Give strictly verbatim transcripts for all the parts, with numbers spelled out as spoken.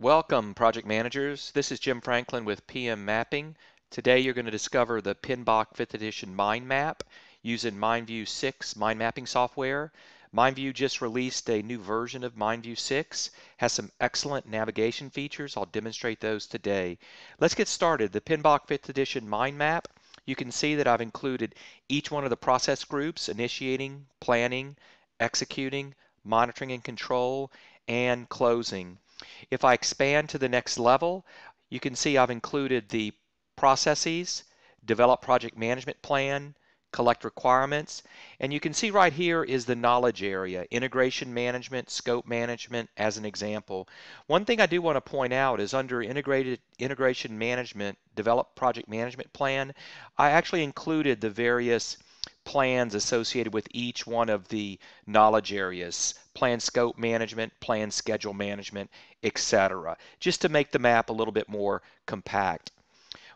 Welcome, project managers. This is Jim Franklin with P M Mapping. Today you're going to discover the P M B O K fifth edition mind map using MindView six mind mapping software. MindView just released a new version of MindView six. Has some excellent navigation features. I'll demonstrate those today. Let's get started. The P M B O K fifth edition mind map. You can see that I've included each one of the process groups: initiating, planning, executing, monitoring and control, and closing. If I expand to the next level, you can see I've included the processes, develop project management plan, collect requirements, and you can see right here is the knowledge area, integration management, scope management as an example. One thing I do want to point out is under integrated integration management, develop project management plan, I actually included the various plans associated with each one of the knowledge areas: plan scope management, plan schedule management, et cetera, just to make the map a little bit more compact.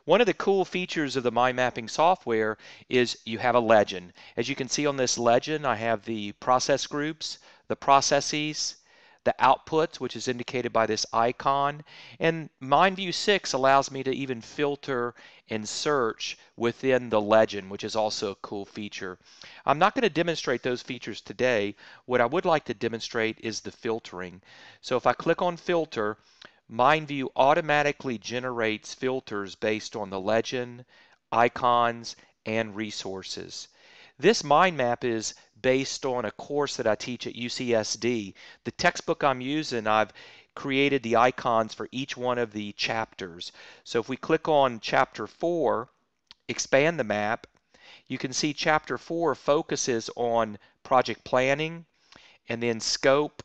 One of the cool features of the mind mapping software is you have a legend. As you can see on this legend, I have the process groups, the processes, the outputs, which is indicated by this icon, and MindView six allows me to even filter and search within the legend, which is also a cool feature. I'm not going to demonstrate those features today. What I would like to demonstrate is the filtering. So if I click on filter, MindView automatically generates filters based on the legend, icons, and resources. This mind map is based on a course that I teach at U C S D. The textbook I'm using, I've created the icons for each one of the chapters. So if we click on chapter four, expand the map, you can see chapter four focuses on project planning, and then scope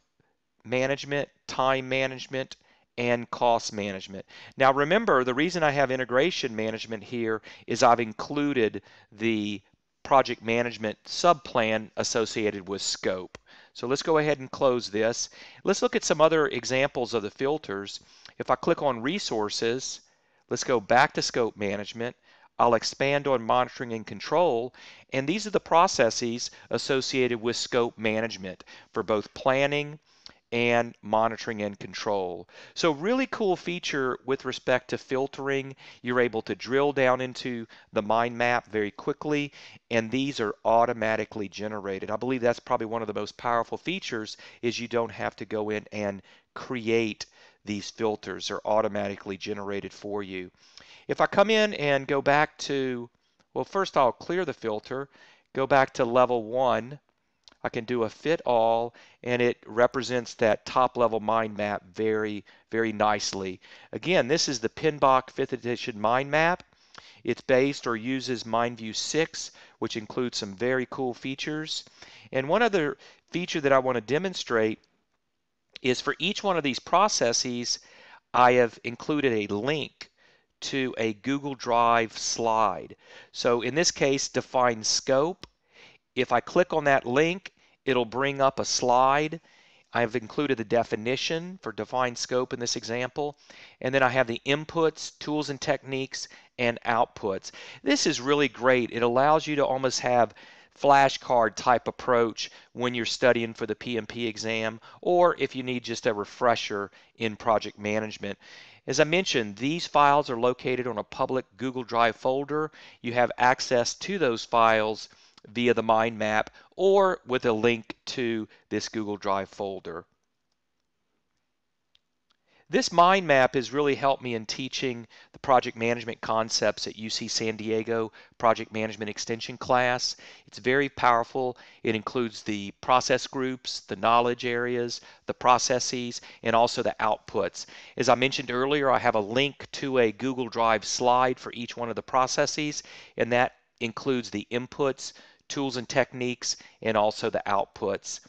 management, time management, and cost management. Now remember, the reason I have integration management here is I've included the project management subplan associated with scope. So let's go ahead and close this. Let's look at some other examples of the filters. If I click on resources, let's go back to scope management. I'll expand on monitoring and control, and these are the processes associated with scope management for both planning and monitoring and control. So really cool feature with respect to filtering. You're able to drill down into the mind map very quickly, and these are automatically generated. I believe that's probably one of the most powerful features, is you don't have to go in and create these filters. They're automatically generated for you. If I come in and go back to, well, first I'll clear the filter, go back to level one, I can do a fit all, and it represents that top level mind map very, very nicely. Again, this is the P M B O K fifth edition mind map. It's based or uses MindView six, which includes some very cool features. And one other feature that I want to demonstrate is for each one of these processes, I have included a link to a Google Drive slide. So in this case, define scope. If I click on that link, it'll bring up a slide. I've included the definition for defined scope in this example, and then I have the inputs, tools and techniques, and outputs. This is really great. It allows you to almost have flashcard type approach when you're studying for the P M P exam, or if you need just a refresher in project management. As I mentioned, these files are located on a public Google Drive folder. You have access to those files via the mind map or with a link to this Google Drive folder. This mind map has really helped me in teaching the project management concepts at U C San Diego Project Management Extension class. It's very powerful. It includes the process groups, the knowledge areas, the processes, and also the outputs. As I mentioned earlier, I have a link to a Google Drive slide for each one of the processes, and that includes the inputs, tools and techniques, and also the outputs.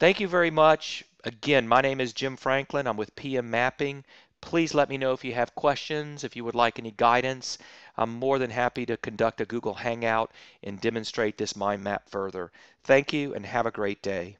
Thank you very much. Again, my name is Jim Franklin. I'm with P M Mapping. Please let me know if you have questions, if you would like any guidance. I'm more than happy to conduct a Google Hangout and demonstrate this mind map further. Thank you and have a great day.